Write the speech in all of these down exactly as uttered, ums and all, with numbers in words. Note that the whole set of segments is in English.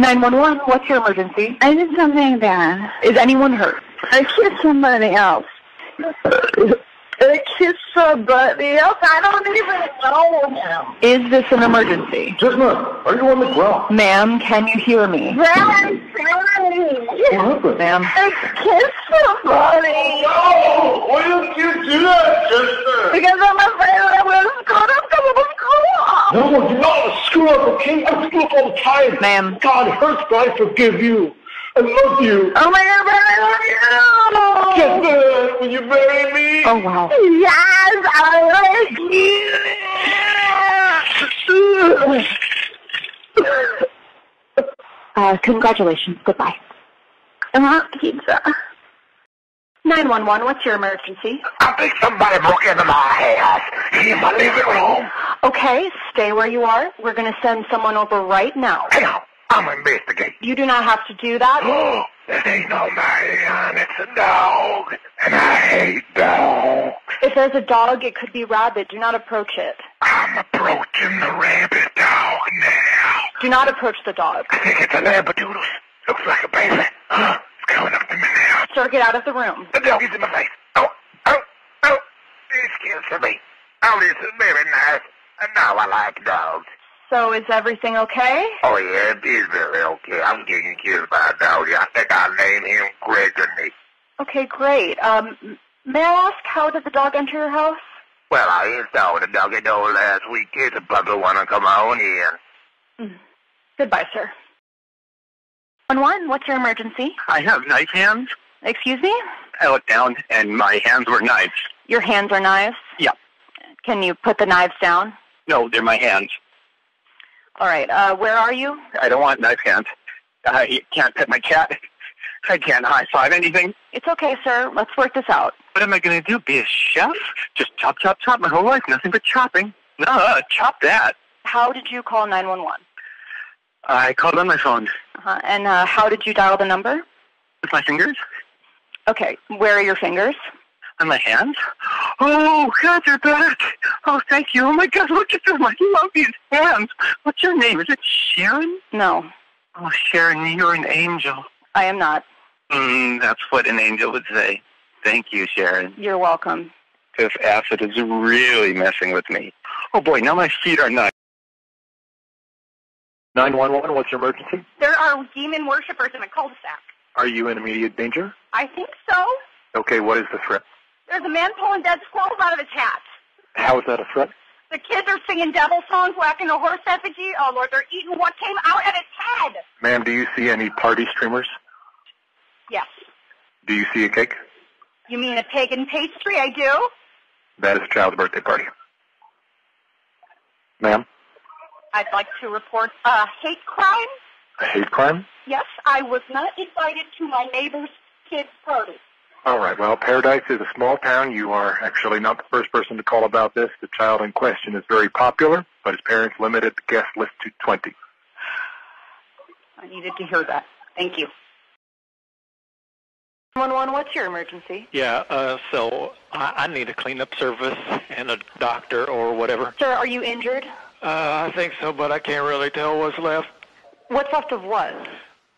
nine one one, what's your emergency? I did something bad. Is anyone hurt? I kissed somebody else. I kissed somebody else. I don't even know him. Is this an emergency? Jisna, are you on the ground? Ma'am, can you hear me? Ma'am, what happened? Ma'am. I kissed somebody. Oh, no! Why did you do that, Jisna? Because I'm afraid I'm going to screw up. I'm going to screw up. No, you're not a screw up, okay? I screw up all the time. Ma'am. God, it hurts, but I forgive you. I love you. Oh, my God, I love you. Jisna, will you marry me? Oh, wow. Yes, I like you. Uh, congratulations. Goodbye. I want pizza. nine one one, what's your emergency? I think somebody broke into my house. He's in my living room. Okay, stay where you are. We're going to send someone over right now. Hang on. I'm investigating. You do not have to do that. Oh, this ain't no man. It's a dog. And I hate dogs. If there's a dog, it could be rabbit. Do not approach it. I'm approaching the rabbit dog now. Do not approach the dog. I think it's a labradoodle. Looks like a baby. Huh? It's coming up to me now. Sir, get out of the room. The dog is in my face. Oh, oh, oh. Excuse me. Oh, this is very nice. And now I like dogs. So is everything okay? Oh, yeah, it is very okay. I'm getting killed by a dog. I think I'll name him Gregory. Okay, great. Um, may I ask, how did the dog enter your house? Well, I installed a doggy door last week. It's a puppy want to come on here. Mm. Goodbye, sir. one one, what's your emergency? I have knife hands. Excuse me? I looked down, and my hands were knives. Your hands are knives? Yeah. Can you put the knives down? No, they're my hands. All right, uh, where are you? I don't want knife hands. I can't pet my cat. I can't high-five anything. It's okay, sir. Let's work this out. What am I going to do, be a chef? Just chop, chop, chop my whole life, nothing but chopping. No, uh, chop that. How did you call nine one one? I called on my phone. Uh-huh. And uh, how did you dial the number? With my fingers. Okay, where are your fingers? On my hands. Oh, God, they're back. Oh, thank you. Oh, my God, look at them. I love these hands. What's your name? Is it Sharon? No. Oh, Sharon, you're an angel. I am not. Mm, that's what an angel would say. Thank you, Sharon. You're welcome. This acid is really messing with me. Oh, boy, now my feet are nuts. nine one one, what's your emergency? There are demon worshippers in a cul-de-sac. Are you in immediate danger? I think so. Okay, what is the threat? There's a man pulling dead squirrels out of his hat. How is that a threat? The kids are singing devil songs, whacking a horse effigy. Oh, Lord, they're eating what came out of his head. Ma'am, do you see any party streamers? Yes. Do you see a cake? You mean a pagan pastry? I do. That is a child's birthday party. Ma'am? I'd like to report a hate crime. A hate crime? Yes, I was not invited to my neighbor's kid's party. All right. Well, Paradise is a small town. You are actually not the first person to call about this. The child in question is very popular, but his parents limited the guest list to twenty. I needed to hear that. Thank you. one one, what's your emergency? Yeah, uh, so I, I need a cleanup service and a doctor or whatever. Sir, are you injured? Uh, I think so, but I can't really tell what's left. What's left of what?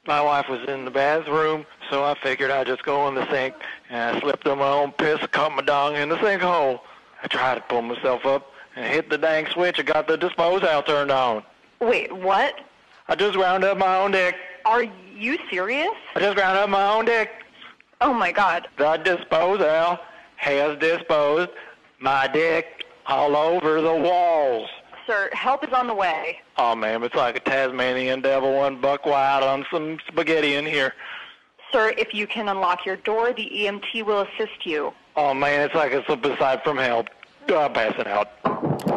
My wife was in the bathroom, so I figured I'd just go in the sink, and I slipped on my own piss, caught my dong in the sinkhole. I tried to pull myself up and hit the dang switch and got the dispose out turned on. Wait, what? I just wound up my own dick. Are you serious? I just wound up my own dick. Oh, my God. The dispose out has disposed my dick all over the walls. Sir, help is on the way. Oh, ma'am, it's like a Tasmanian devil, one buck wild on some spaghetti in here. Sir, if you can unlock your door, the E M T will assist you. Oh, man, it's like a slip aside from hell. I'm passing out.